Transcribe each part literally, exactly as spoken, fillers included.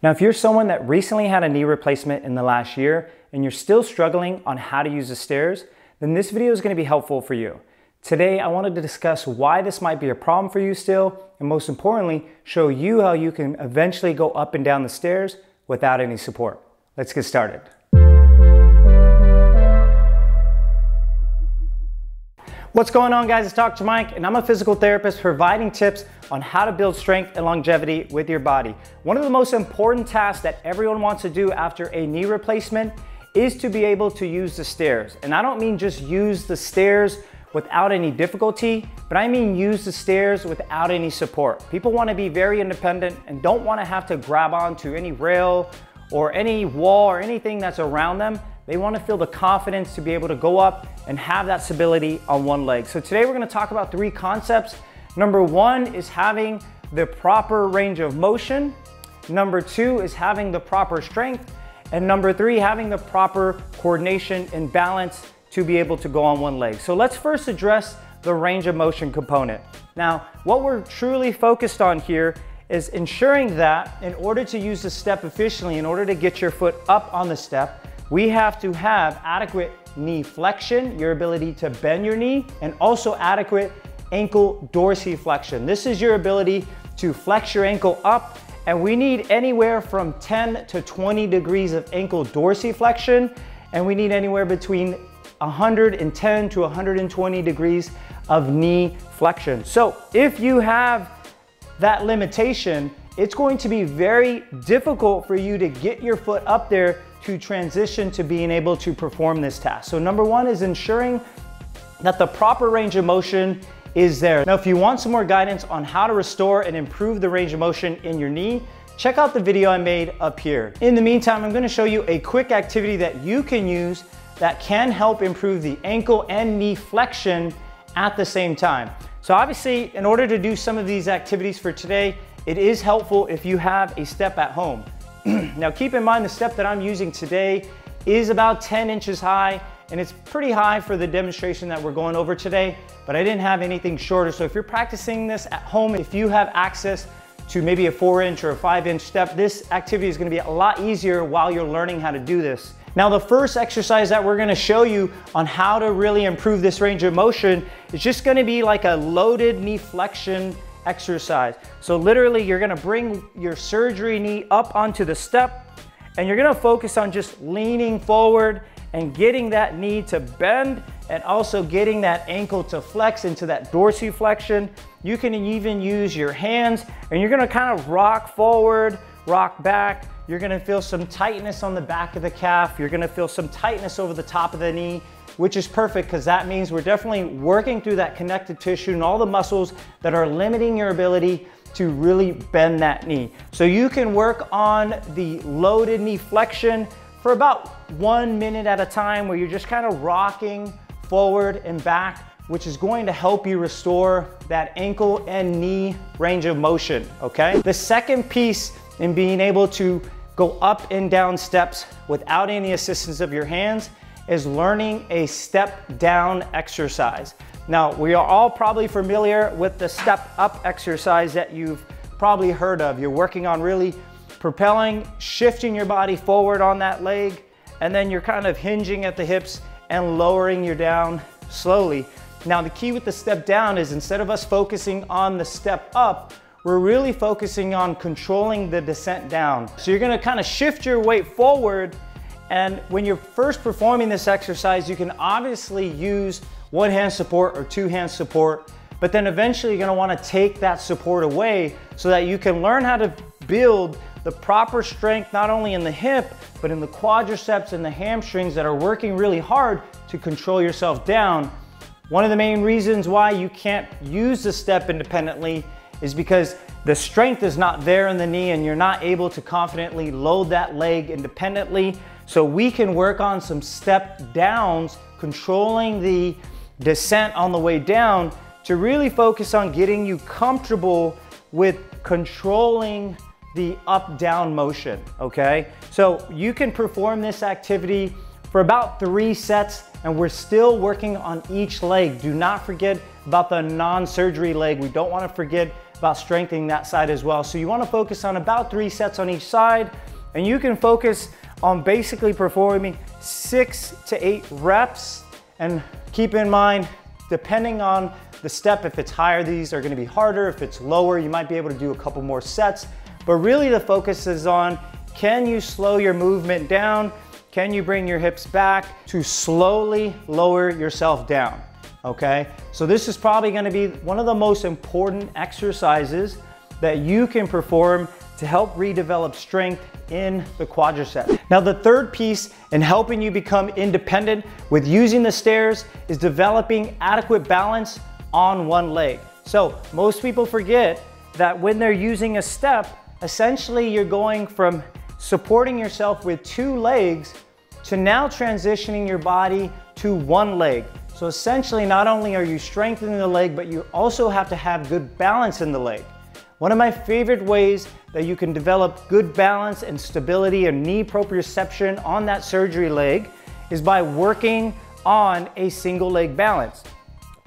Now, if you're someone that recently had a knee replacement in the last year and you're still struggling on how to use the stairs, then this video is going to be helpful for you. Today, I wanted to discuss why this might be a problem for you still, and most importantly, show you how you can eventually go up and down the stairs without any support. Let's get started. What's going on, guys? It's Doctor Mike, and I'm a physical therapist providing tips on how to build strength and longevity with your body. One of the most important tasks that everyone wants to do after a knee replacement is to be able to use the stairs. And I don't mean just use the stairs without any difficulty, but I mean use the stairs without any support. People want to be very independent and don't want to have to grab onto any rail or any wall or anything that's around them. They want to feel the confidence to be able to go up and have that stability on one leg. So today we're going to talk about three concepts. Number one is having the proper range of motion. Number two is having the proper strength. And number three, having the proper coordination and balance to be able to go on one leg. So let's first address the range of motion component. Now, what we're truly focused on here is ensuring that in order to use the step efficiently, in order to get your foot up on the step, we have to have adequate knee flexion, your ability to bend your knee, and also adequate ankle dorsiflexion. This is your ability to flex your ankle up, and we need anywhere from ten to twenty degrees of ankle dorsiflexion, and we need anywhere between one hundred ten to one hundred twenty degrees of knee flexion. So if you have that limitation, it's going to be very difficult for you to get your foot up there to transition to being able to perform this task. So number one is ensuring that the proper range of motion is there. Now, if you want some more guidance on how to restore and improve the range of motion in your knee, check out the video I made up here. In the meantime, I'm gonna show you a quick activity that you can use that can help improve the ankle and knee flexion at the same time. So obviously, in order to do some of these activities for today, it is helpful if you have a step at home. Now, keep in mind the step that I'm using today is about ten inches high, and it's pretty high for the demonstration that we're going over today, but I didn't have anything shorter. So if you're practicing this at home, if you have access to maybe a four inch or a five inch step, this activity is gonna be a lot easier while you're learning how to do this. Now, the first exercise that we're gonna show you on how to really improve this range of motion is just gonna be like a loaded knee flexion exercise. So literally, you're gonna bring your surgery knee up onto the step, and you're gonna focus on just leaning forward and getting that knee to bend, and also getting that ankle to flex into that dorsiflexion. You can even use your hands, and you're gonna kind of rock forward, rock back. You're gonna feel some tightness on the back of the calf. You're gonna feel some tightness over the top of the knee, which is perfect, because that means we're definitely working through that connective tissue and all the muscles that are limiting your ability to really bend that knee. So you can work on the loaded knee flexion for about one minute at a time, where you're just kind of rocking forward and back, which is going to help you restore that ankle and knee range of motion, okay? The second piece in being able to go up and down steps without any assistance of your hands is learning a step down exercise. Now, we are all probably familiar with the step up exercise that you've probably heard of. You're working on really propelling, shifting your body forward on that leg, and then you're kind of hinging at the hips and lowering your down slowly. Now, the key with the step down is instead of us focusing on the step up, we're really focusing on controlling the descent down. So you're gonna kind of shift your weight forward, and when you're first performing this exercise, you can obviously use one hand support or two hand support, but then eventually you're gonna wanna take that support away so that you can learn how to build the proper strength, not only in the hip, but in the quadriceps and the hamstrings that are working really hard to control yourself down. One of the main reasons why you can't use the step independently is because the strength is not there in the knee, and you're not able to confidently load that leg independently. So we can work on some step downs, controlling the descent on the way down, to really focus on getting you comfortable with controlling the up-down motion, okay? So you can perform this activity for about three sets, and we're still working on each leg. Do not forget about the non-surgery leg. We don't wanna forget about strengthening that side as well. So you wanna focus on about three sets on each side, and you can focus on basically performing six to eight reps. And keep in mind, depending on the step, if it's higher, these are gonna be harder. If it's lower, you might be able to do a couple more sets. But really the focus is on, can you slow your movement down? Can you bring your hips back to slowly lower yourself down, okay? So this is probably gonna be one of the most important exercises that you can perform to help redevelop strength in the quadriceps. Now the third piece in helping you become independent with using the stairs is developing adequate balance on one leg. So most people forget that when they're using a step, essentially you're going from supporting yourself with two legs to now transitioning your body to one leg. So essentially not only are you strengthening the leg, but you also have to have good balance in the leg. One of my favorite ways that you can develop good balance and stability and knee proprioception on that surgery leg is by working on a single leg balance.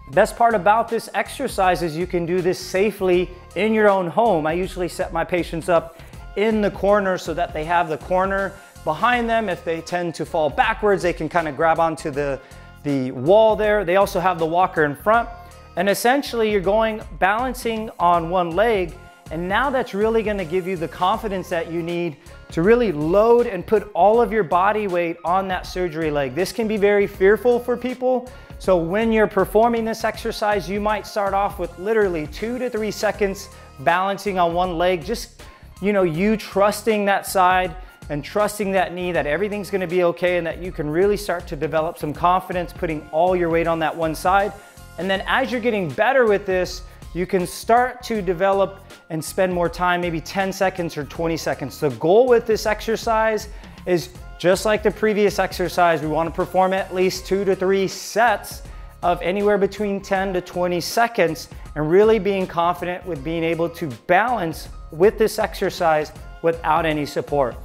The best part about this exercise is you can do this safely in your own home. I usually set my patients up in the corner so that they have the corner behind them. If they tend to fall backwards, they can kind of grab onto the, the wall there. They also have the walker in front. And essentially you're going balancing on one leg, and now that's really gonna give you the confidence that you need to really load and put all of your body weight on that surgery leg. This can be very fearful for people. So when you're performing this exercise, you might start off with literally two to three seconds balancing on one leg. Just, you know, you trusting that side and trusting that knee that everything's gonna be okay and that you can really start to develop some confidence putting all your weight on that one side. And then as you're getting better with this, you can start to develop and spend more time, maybe ten seconds or twenty seconds. The goal with this exercise is, just like the previous exercise, we want to perform at least two to three sets of anywhere between ten to twenty seconds, and really being confident with being able to balance with this exercise without any support.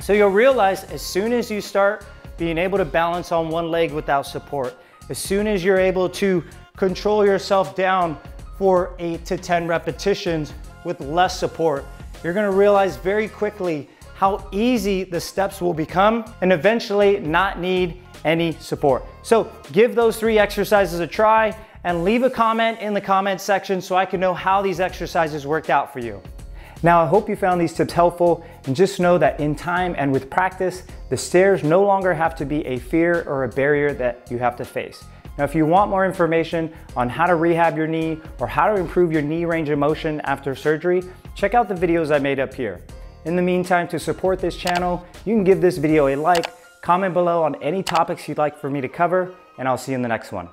So you'll realize as soon as you start being able to balance on one leg without support, as soon as you're able to control yourself down for eight to ten repetitions with less support, you're gonna realize very quickly how easy the steps will become and eventually not need any support. So give those three exercises a try and leave a comment in the comment section so I can know how these exercises worked out for you. Now, I hope you found these tips helpful, and just know that in time and with practice, the stairs no longer have to be a fear or a barrier that you have to face. Now, if you want more information on how to rehab your knee or how to improve your knee range of motion after surgery, check out the videos I made up here. In the meantime, to support this channel, you can give this video a like, comment below on any topics you'd like for me to cover, and I'll see you in the next one.